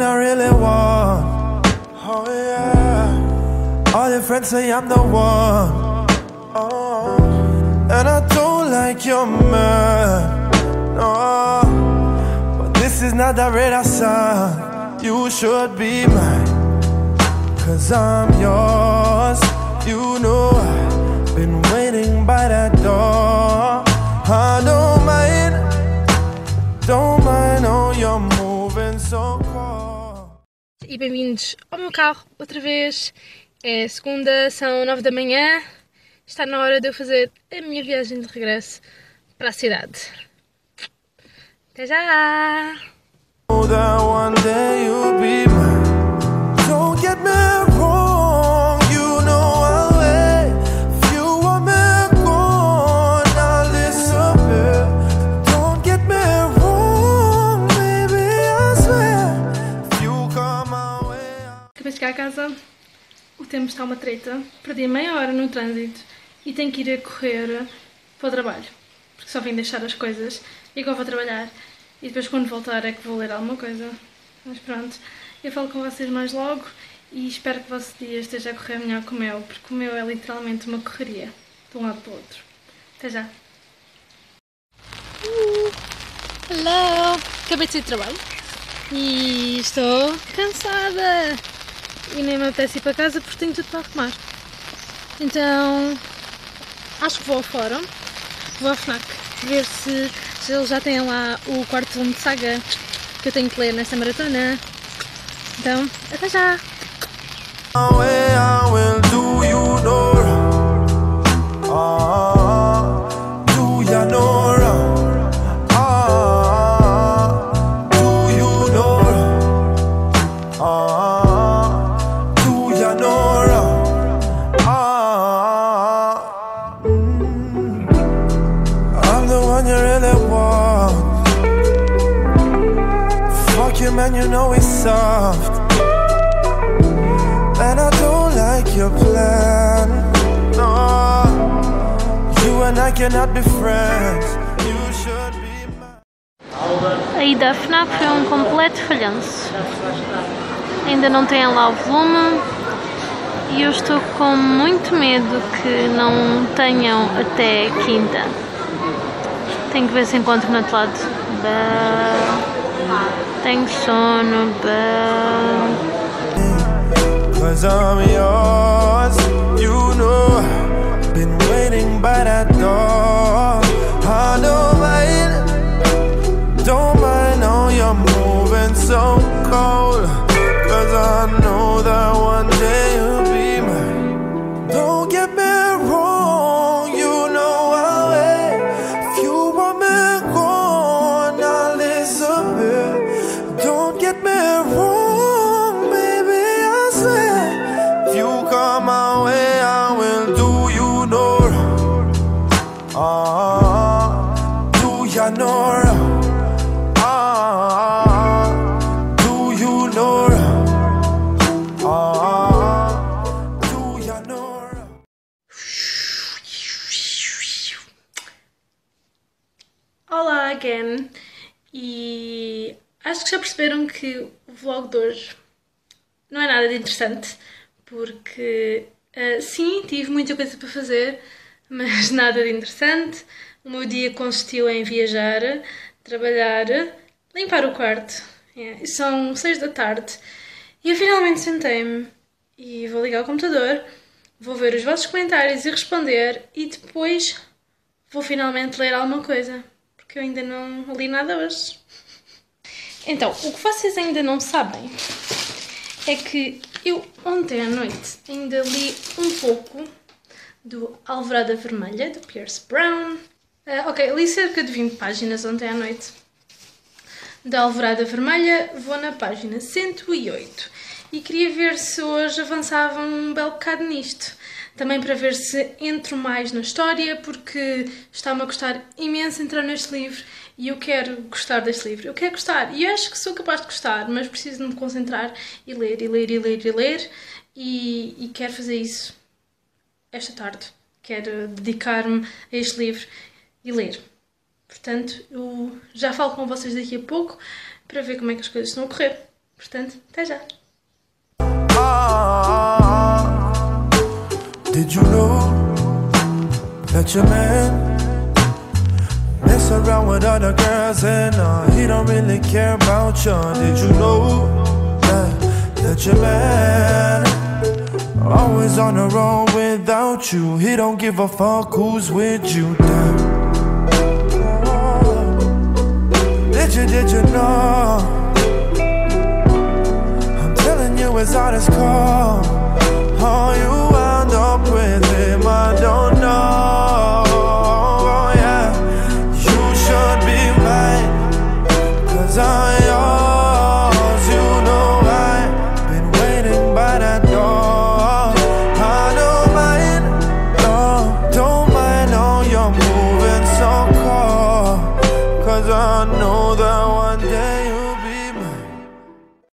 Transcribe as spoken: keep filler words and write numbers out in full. man I really want. Oh yeah. All your friends say I'm the one. Oh. And I don't like your man. No. But this is not the radar sign. You should be mine, 'cause I'm yours. You know I've been waiting by that door. I don't mind, don't mind, oh you're moving so cold. E bem-vindos ao meu carro outra vez. É segunda, são nove da manhã. Está na hora de eu fazer a minha viagem de regresso para a cidade. Até já! Oh, that one day you'll be mine. Don't get me wrong. Chegar a casa, o tempo está uma treta, perdi meia hora no trânsito e tenho que ir a correr para o trabalho, porque só vim deixar as coisas e agora vou trabalhar e depois quando voltar é que vou ler alguma coisa, mas pronto, eu falo com vocês mais logo e espero que o vosso dia esteja a correr melhor que o meu, porque o meu é literalmente uma correria, de um lado para o outro. Até já! Uh, hello! Acabei de sair de trabalho e estou cansada! E nem me apetece ir para casa porque tenho tudo para arrumar. Então, acho que vou ao fórum, vou à FNAC, ver se, se eles já têm lá o quarto volume de saga que eu tenho que ler nesta maratona. Então, até já! Man, you know it's soft, and I don't like your plan. No, you and I cannot be friends. You should be mine. A ida à FNAC foi um completo falhanço. Ainda não tem lá o volume e eu estou com muito medo que não tenham até quinta. Tenho que ver se encontro no outro lado. But... Tenho sono, bem. 'Cause I'm yours, you know. Been waiting by that door. I don't mind, don't mind, oh you're moving so cold. 'Cause I know that one day you'll be mine. Don't get me wrong, you know I'll wait. If you want me gone, I'll listen to. Get me wrong, baby, I swear. If you come my way, I will do you no wrong. Ah, do ya no wrong. Ah, do you no wrong. Ah, do ya no wrong. Olá again. E... acho que já perceberam que o vlog de hoje não é nada de interessante, porque uh, sim, tive muita coisa para fazer, mas nada de interessante. O meu dia consistiu em viajar, trabalhar, limpar o quarto. Yeah. São seis da tarde e eu finalmente sentei-me e vou ligar o computador, vou ver os vossos comentários e responder e depois vou finalmente ler alguma coisa, porque eu ainda não li nada hoje. Então, o que vocês ainda não sabem é que eu ontem à noite ainda li um pouco do Alvorada Vermelha, do Pierce Brown. Uh, ok, li cerca de vinte páginas ontem à noite. Da Alvorada Vermelha vou na página cento e oito e queria ver se hoje avançava um belo bocado nisto. Também para ver se entro mais na história, porque está-me a gostar imenso entrar neste livro e eu quero gostar deste livro. Eu quero gostar e acho que sou capaz de gostar, mas preciso me concentrar e ler, e ler, e ler, e ler. E, e quero fazer isso esta tarde. Quero dedicar-me a este livro e ler. Portanto, eu já falo com vocês daqui a pouco para ver como é que as coisas estão a correr. Portanto, até já! Did you know that your man mess around with other girls and uh, he don't really care about you? Did you know that, that your man always on the road without you? He don't give a fuck who's with you. Damn. Did you, did you know? I'm telling you it's all it's called. All you wound up with him, I don't know. I'm yours, you know I've been waiting by that door. I don't mind, no, don't mind how you're moving so cold, 'cause I know that